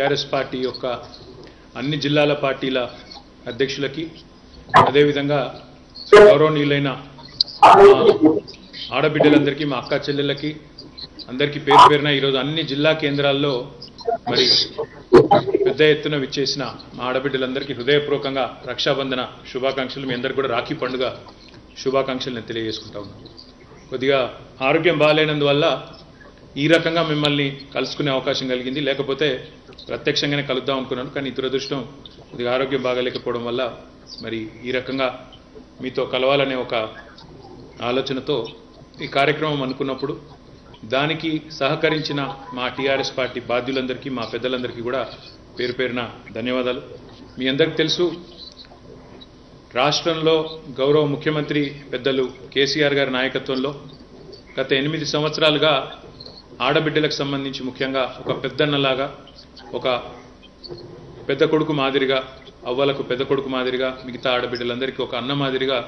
TRS party యొక్క అన్ని జిల్లాల పార్టీల అధ్యక్షులకి అదే విధంగా గౌరవనీయులైన ఆడబిడ్డలందరికీ మా అక్క చెల్లెళ్ళకి అందరికీ పేరు పేరున ఈ రోజు అన్ని జిల్లా కేంద్రాల్లో మరి పెద్ద ఎత్తున విచ్చేసిన మా ఆడబిడ్డలందరికీ హృదయపూర్వకంగా రక్షాబంధన శుభాకాంక్షలు మీ అందరికీ కూడా రాఖీ పండుగ శుభాకాంక్షలను తెలియజేసుకుంటా ఉన్నాను కొద్దిగా ఆరోగ్యం బాలేనందువల్ల ఈ రకంగా మిమ్మల్ని కలుసుకునే అవకాశం కలిగింది లేకపోతే ప్రత్యక్షంగానే కలుద్దాం అనుకున్నాను కానీ దురదృష్టం కొద్దిగా ఆరోగ్యం బాగలేకపోవడం వల్ల మరి ఈ రకంగా మీతో కలవాలనే ఒక ఆలోచనతో ఈ కార్యక్రమం అనుకున్నప్పుడు దానికి సహకరించిన మా టీఆర్ఎస్ పార్టీ బాధ్యులందరికీ మా పెద్దలందరికీ కూడా పేరు పేరున ధన్యవాదాలు మీ అందరికీ తెలుసు రాష్ట్రంలో గౌరవ ముఖ్యమంత్రి పెద్దలు కేసీఆర్ గారి నాయకత్వంలో గత 8 సంవత్సరాలుగా ఆడబిడ్డలకు సంబంధించి ముఖ్యంగా ఒక పెద్దన్నలాగా ఒక పెద్ద కొడుకు మాదిరిగా అవ్వలకు పెద్ద కొడుకు మాదిరిగా మిగతా ఆడబిడ్డలందరికీ ఒక అన్న మాదిరిగా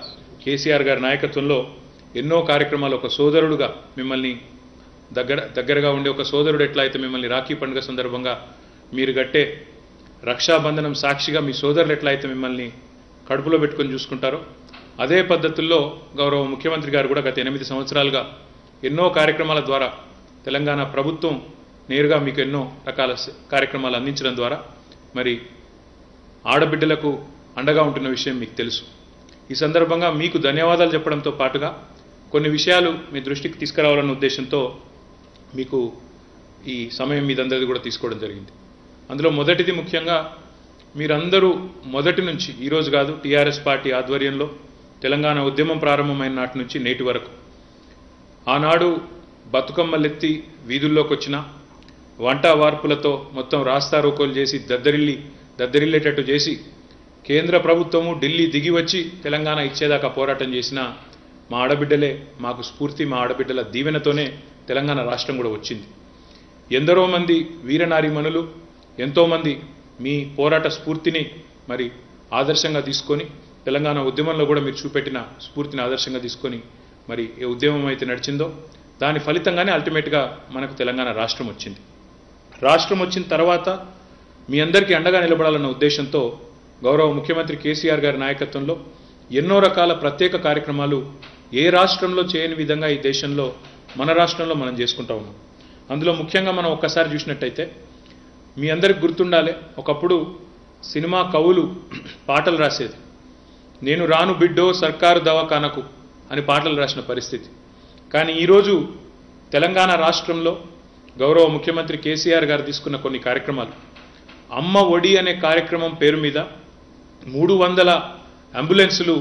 కేసీఆర్ గారి నాయకత్వంలో ఎన్నో కార్యక్రమాలు ఒక సోదరుడుగా మిమ్మల్ని దగ్గరగా ఉండే ఒక సోదరుడు ఎట్లా అయితే మిమ్మల్ని రాఖీ పండుగ సందర్భంగా మీరు గట్టే రక్షాబంధనం సాక్షిగా మీ సోదరులు ఎట్లా అయితే మిమ్మల్ని కడుపులో పెట్టుకొని చూసుకుంటారో అదే పద్ధతుల్లో గౌరవ ముఖ్యమంత్రి గారు కూడా గత 8 సంవత్సరాలుగా ఎన్నో కార్యక్రమాల ద్వారా తెలంగాణ ప్రభుత్వం నేరుగా మీకు ఎన్నో రకాల కార్యక్రమాలు అందించడం ద్వారా మరి ఆడబిడ్డలకు అండగా ఉంటున్న విషయం మీకు తెలుసు ఈ సందర్భంగా మీకు ధన్యవాదాలు చెప్పడంతో పాటుగా కొన్ని విషయాలు మీ దృష్టికి తీసుకురావాలన్న ఉద్దేశంతో మీకు ఈ సమయం మీదందరిది కూడా తీసుకోవడం జరిగింది అందులో మొదటిది ముఖ్యంగా మీరందరూ మొదటి నుంచి ఈరోజు కాదు టీఆర్ఎస్ పార్టీ ఆధ్వర్యంలో తెలంగాణ ఉద్యమం ప్రారంభమైన నాటి నుంచి నేటి వరకు ఆనాడు బతుకమ్మలెత్తి వీధుల్లోకి వచ్చిన వంట వార్పులతో మొత్తం రాస్తా రోకోలు చేసి దద్దరిల్లేటట్టు చేసి కేంద్ర ప్రభుత్వము ఢిల్లీ దిగి వచ్చి తెలంగాణ ఇచ్చేదాకా పోరాటం చేసిన మా ఆడబిడ్డలే మాకు స్ఫూర్తి మా ఆడబిడ్డల దీవెనతోనే తెలంగాణ రాష్ట్రం కూడా వచ్చింది ఎందరో మంది వీరనారీమణులు ఎంతోమంది మీ పోరాట స్ఫూర్తిని మరి ఆదర్శంగా తీసుకొని తెలంగాణ ఉద్యమంలో కూడా మీరు చూపెట్టిన స్ఫూర్తిని ఆదర్శంగా తీసుకొని మరి ఏ ఉద్యమం అయితే నడిచిందో దాని ఫలితంగానే అల్టిమేట్గా మనకు తెలంగాణ రాష్ట్రం వచ్చింది రాష్ట్రం వచ్చిన తర్వాత మీ అందరికీ అండగా నిలబడాలన్న ఉద్దేశంతో గౌరవ ముఖ్యమంత్రి కేసీఆర్ గారి నాయకత్వంలో ఎన్నో రకాల ప్రత్యేక కార్యక్రమాలు ఏ రాష్ట్రంలో చేయని విధంగా ఈ దేశంలో మన రాష్ట్రంలో మనం చేసుకుంటా ఉన్నాం అందులో ముఖ్యంగా మనం ఒక్కసారి చూసినట్టయితే మీ అందరికి గుర్తుండాలి ఒకప్పుడు సినిమా కవులు పాటలు రాసేది నేను రాను బిడ్డో సర్కారు దవాఖానకు అని పాటలు రాసిన పరిస్థితి కానీ ఈరోజు తెలంగాణ రాష్ట్రంలో గౌరవ ముఖ్యమంత్రి కేసీఆర్ గారు తీసుకున్న కొన్ని కార్యక్రమాలు అమ్మ ఒడి అనే కార్యక్రమం పేరు మీద 300 అంబులెన్సులు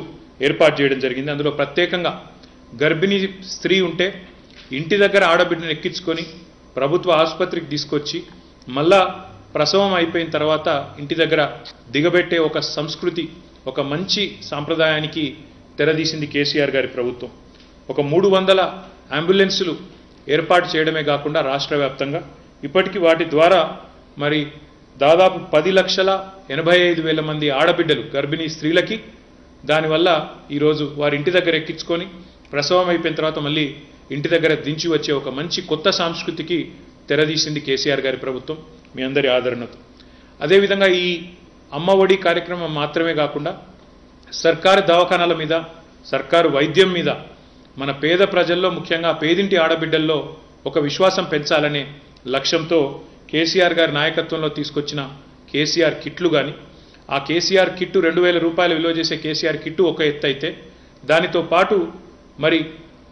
ఏర్పాటు చేయడం జరిగింది అందులో ప్రత్యేకంగా గర్భిణీ స్త్రీ ఉంటే ఇంటి దగ్గర ఆడబిడ్డను ఎక్కించుకొని ప్రభుత్వ ఆసుపత్రికి తీసుకొచ్చి మళ్ళా ప్రసవం అయిపోయిన తర్వాత ఇంటి దగ్గర దిగబెట్టే ఒక సంస్కృతి ఒక మంచి సాంప్రదాయానికి తెరదీసింది కేసీఆర్ గారి ప్రభుత్వం ఒక 300 అంబులెన్సులు ఏర్పాటు చేయడమే కాకుండా రాష్ట్ర వ్యాప్తంగా ఇప్పటికీ వాటి ద్వారా మరి దాదాపు 10,85,000 మంది ఆడబిడ్డలు గర్భిణీ స్త్రీలకి దానివల్ల ఈరోజు వారి ఇంటి దగ్గర ఎక్కించుకొని ప్రసవం అయిపోయిన తర్వాత మళ్ళీ ఇంటి దగ్గర దించి వచ్చే ఒక మంచి కొత్త సంస్కృతికి తెరదీసింది కేసీఆర్ గారి ప్రభుత్వం మీ అందరి ఆదరణతో అదేవిధంగా ఈ అమ్మ ఒడి కార్యక్రమం మాత్రమే కాకుండా సర్కారు దవాఖానాల మీద సర్కారు వైద్యం మీద మన పేద ప్రజల్లో ముఖ్యంగా పేదింటి ఆడబిడ్డల్లో ఒక విశ్వాసం పెంచాలనే లక్ష్యంతో కేసీఆర్ గారి నాయకత్వంలో తీసుకొచ్చిన కేసీఆర్ కిట్లు కానీ ఆ కేసీఆర్ కిట్టు 2,000 రూపాయలు విలువ చేసే కేసీఆర్ కిట్టు ఒక ఎత్తు అయితే దానితో పాటు మరి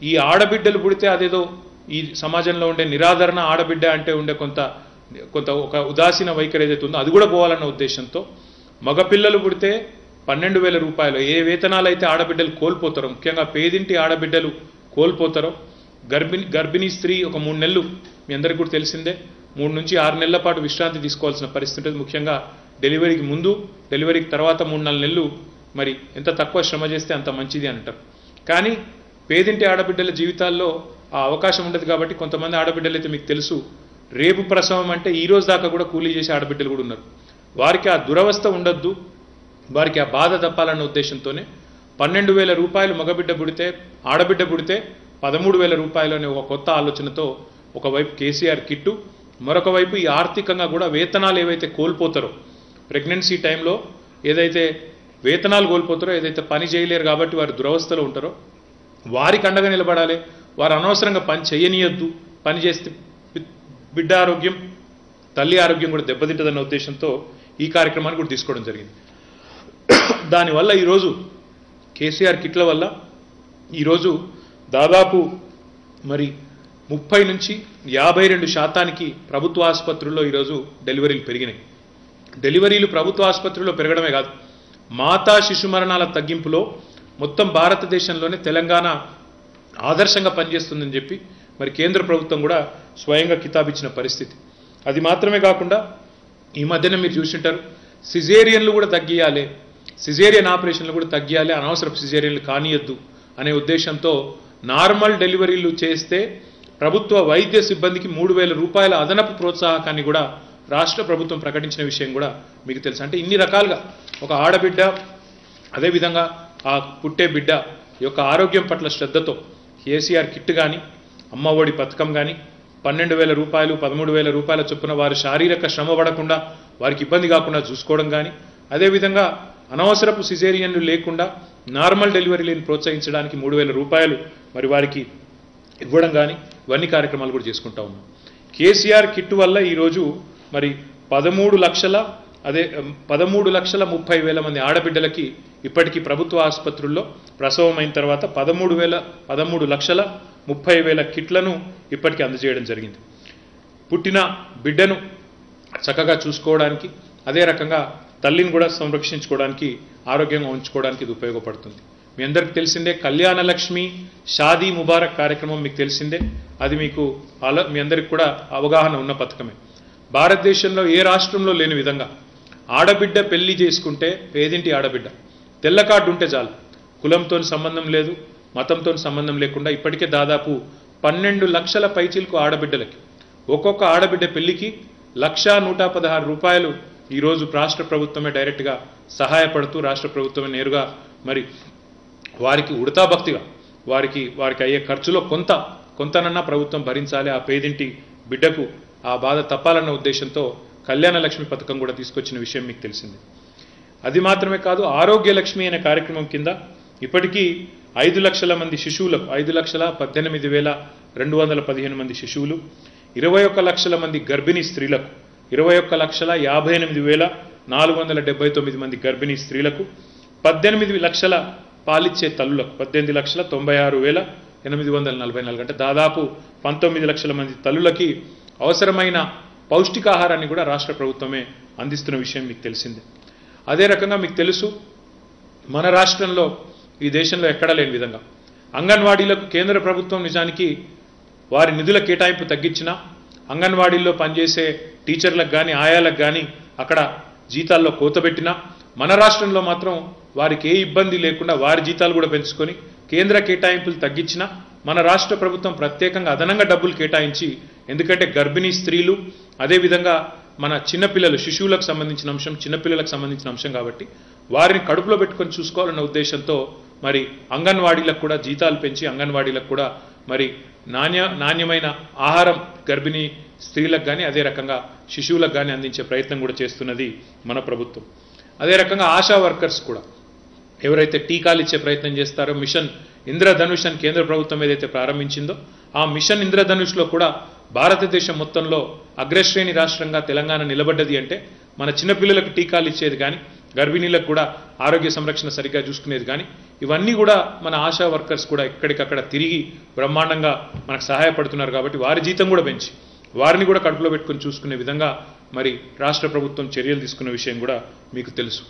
ఈ ఆడబిడ్డలు పుడితే అదేదో ఈ సమాజంలో ఉండే నిరాదరణ ఆడబిడ్డ అంటే ఉండే కొంత ఒక ఉదాసీన వైఖరి ఏదైతే ఉందో అది కూడా పోవాలన్న ఉద్దేశంతో మగపిల్లలు పుడితే 12,000 రూపాయలు ఏ వేతనాలైతే ఆడబిడ్డలు కోల్పోతారో ముఖ్యంగా పేదింటి ఆడబిడ్డలు కోల్పోతారో గర్భిణీ స్త్రీ ఒక 3 నెలలు మీ అందరికీ కూడా తెలిసిందే 3 నుంచి 6 నెలల పాటు విశ్రాంతి తీసుకోవాల్సిన పరిస్థితి ఉంటుంది ముఖ్యంగా డెలివరీకి ముందు డెలివరీకి తర్వాత 3-4 నెలలు మరి ఎంత తక్కువ శ్రమ చేస్తే అంత మంచిది అంటారు కానీ పేదింటి ఆడబిడ్డల జీవితాల్లో ఆ అవకాశం ఉండదు కాబట్టి కొంతమంది ఆడబిడ్డలు అయితే మీకు తెలుసు రేపు ప్రసవం అంటే ఈ రోజు దాకా కూడా కూలీ చేసే ఆడబిడ్డలు కూడా ఉన్నారు వారికి ఆ దురవస్థ ఉండొద్దు వారికి ఆ బాధ తప్పాలన్న ఉద్దేశంతోనే 12,000 రూపాయలు మగబిడ్డ పుడితే ఆడబిడ్డ పుడితే 13,000 రూపాయలు అనే ఒక కొత్త ఆలోచనతో ఒకవైపు కేసీఆర్ కిట్టు మరొక వైపు ఈ ఆర్థికంగా కూడా వేతనాలు ఏవైతే కోల్పోతారో ప్రెగ్నెన్సీ టైంలో ఏదైతే వేతనాలు కోల్పోతారో ఏదైతే పని చేయలేరు కాబట్టి వారు దురవస్థలో ఉంటారో వారికి అండగా నిలబడాలి. వారు అనవసరంగా పని చేయనియద్దు. పని చేస్తే బిడ్డ ఆరోగ్యం తల్లి ఆరోగ్యం కూడా దెబ్బతింటుందన్న ఉద్దేశంతో ఈ కార్యక్రమాన్ని కూడా తీసుకోవడం జరిగింది. దానివల్ల ఈరోజు కేసీఆర్ కిట్ల వల్ల ఈరోజు దాదాపు మరి 30 నుంచి 52% ప్రభుత్వ ఆసుపత్రుల్లో ఈరోజు డెలివరీలు పెరిగినాయి. డెలివరీలు ప్రభుత్వ ఆసుపత్రుల్లో పెరగడమే కాదు, మాతా శిశు మరణాల తగ్గింపులో మొత్తం భారతదేశంలోనే తెలంగాణ ఆదర్శంగా పనిచేస్తుందని చెప్పి మరి కేంద్ర ప్రభుత్వం కూడా స్వయంగా కితాబిచ్చిన పరిస్థితి. అది మాత్రమే కాకుండా ఈ మధ్యన మీరు చూసింటారు సిజేరియన్లు కూడా తగ్గియాలి, సిజేరియన్ ఆపరేషన్లు కూడా తగ్గియాలి, అనవసరపు సిజేరియన్లు కానియద్దు అనే ఉద్దేశంతో నార్మల్ డెలివరీలు చేస్తే ప్రభుత్వ వైద్య సిబ్బందికి 3,000 రూపాయల అదనపు ప్రోత్సాహకాన్ని కూడా రాష్ట్ర ప్రభుత్వం ప్రకటించిన విషయం కూడా మీకు తెలుసు. అంటే ఇన్ని రకాలుగా ఒక ఆడబిడ్డ అదేవిధంగా ఆ పుట్టే బిడ్డ యొక్క ఆరోగ్యం పట్ల శ్రద్ధతో కేసీఆర్ కిట్ కానీ అమ్మ ఒడి పథకం కానీ 12,000 రూపాయలు 13,000 రూపాయల చొప్పున వారి శారీరక శ్రమ పడకుండా వారికి ఇబ్బంది కాకుండా చూసుకోవడం కానీ అదేవిధంగా అనవసరపు సిజేరియన్లు లేకుండా నార్మల్ డెలివరీలను ప్రోత్సహించడానికి 3,000 రూపాయలు మరి వారికి ఇవ్వడం కానీ ఇవన్నీ కార్యక్రమాలు కూడా చేసుకుంటా ఉన్నాం. కేసీఆర్ కిట్టు వల్ల ఈరోజు మరి 13,30,000 మంది ఆడబిడ్డలకి ఇప్పటికీ ప్రభుత్వ ఆసుపత్రుల్లో ప్రసవమైన తర్వాత 13,30,000 కిట్లను ఇప్పటికీ అందజేయడం జరిగింది. పుట్టిన బిడ్డను చక్కగా చూసుకోవడానికి అదే రకంగా తల్లిని కూడా సంరక్షించుకోవడానికి ఆరోగ్యంగా ఉంచుకోవడానికి ఇది ఉపయోగపడుతుంది. మీ అందరికీ తెలిసిందే కళ్యాణ లక్ష్మి షాదీ ముబారక్ కార్యక్రమం మీకు తెలిసిందే, అది మీకు మీ అందరికి కూడా అవగాహన ఉన్న పథకమే. భారతదేశంలో ఏ రాష్ట్రంలో లేని విధంగా ఆడబిడ్డ పెళ్లి చేసుకుంటే పేదింటి ఆడబిడ్డ తెల్ల కార్డు ఉంటే చాలు, కులంతో సంబంధం లేదు మతంతో సంబంధం లేకుండా ఇప్పటికే దాదాపు 12 లక్షల పైచీలకు ఆడబిడ్డలకి ఒక్కొక్క ఆడబిడ్డ పెళ్లికి 1,116 రూపాయలు ఈరోజు రాష్ట్ర ప్రభుత్వమే డైరెక్ట్గా సహాయపడుతూ రాష్ట్ర ప్రభుత్వమే నేరుగా మరి వారికి ఉడతాభక్తిగా వారికి అయ్యే ఖర్చులో కొంతనన్నా ప్రభుత్వం భరించాలి, ఆ పేదింటి బిడ్డకు ఆ బాధ తప్పాలన్న ఉద్దేశంతో కళ్యాణ లక్ష్మి పథకం కూడా తీసుకొచ్చిన విషయం మీకు తెలిసింది. అది మాత్రమే కాదు ఆరోగ్య లక్ష్మి అనే కార్యక్రమం కింద ఇప్పటికీ 5 లక్షల మంది శిశువులకు 5,18,215 మంది శిశువులు, 21 లక్షల మంది గర్భిణీ స్త్రీలకు 21,58,479 మంది గర్భిణీ స్త్రీలకు, 18 లక్షల పాలిచ్చే తల్లులకు 18,96,844 అంటే దాదాపు 19 లక్షల మంది తల్లులకి అవసరమైన పౌష్టికాహారాన్ని కూడా రాష్ట్ర ప్రభుత్వమే అందిస్తున్న విషయం మీకు తెలిసిందే. అదే రకంగా మీకు తెలుసు మన రాష్ట్రంలో ఈ దేశంలో ఎక్కడా లేని విధంగా అంగన్వాడీలకు కేంద్ర ప్రభుత్వం నిజానికి వారి నిధుల కేటాయింపు తగ్గించినా అంగన్వాడీల్లో పనిచేసే టీచర్లకు కానీ ఆయాలకు కానీ అక్కడ జీతాల్లో కోతబెట్టినా మన రాష్ట్రంలో మాత్రం వారికి ఏ ఇబ్బంది లేకుండా వారి జీతాలు కూడా పెంచుకొని కేంద్ర కేటాయింపులు తగ్గించినా మన రాష్ట్ర ప్రభుత్వం ప్రత్యేకంగా అదనంగా డబ్బులు కేటాయించి, ఎందుకంటే గర్భిణీ స్త్రీలు అదేవిధంగా మన చిన్నపిల్లలు శిశువులకు సంబంధించిన అంశం చిన్నపిల్లలకు సంబంధించిన అంశం కాబట్టి వారిని కడుపులో పెట్టుకొని చూసుకోవాలన్న ఉద్దేశంతో మరి అంగన్వాడీలకు కూడా జీతాలు పెంచి అంగన్వాడీలకు కూడా మరి నాణ్యమైన ఆహారం గర్భిణీ స్త్రీలకు కానీ అదే రకంగా శిశువులకు కానీ అందించే ప్రయత్నం కూడా చేస్తున్నది మన ప్రభుత్వం. అదే రకంగా ఆశా వర్కర్స్ కూడా ఎవరైతే టీకాలు ఇచ్చే ప్రయత్నం చేస్తారో మిషన్ ఇంద్రధనుష్ అని కేంద్ర ప్రభుత్వం ఏదైతే ప్రారంభించిందో ఆ మిషన్ ఇంద్రధనుష్లో కూడా భారతదేశం మొత్తంలో అగ్రశ్రేణి రాష్ట్రంగా తెలంగాణ నిలబడ్డది అంటే మన చిన్నపిల్లలకు టీకాలు ఇచ్చేది కానీ గర్భిణీలకు కూడా ఆరోగ్య సంరక్షణ సరిగ్గా చూసుకునేది కానీ ఇవన్నీ కూడా మన ఆశా వర్కర్స్ కూడా ఎక్కడికక్కడ తిరిగి బ్రహ్మాండంగా మనకు సహాయపడుతున్నారు కాబట్టి వారి జీతం కూడా పెంచి వారిని కూడా కడుపులో పెట్టుకొని చూసుకునే విధంగా మరి రాష్ట్ర ప్రభుత్వం చర్యలు తీసుకున్న విషయం కూడా మీకు తెలుసు.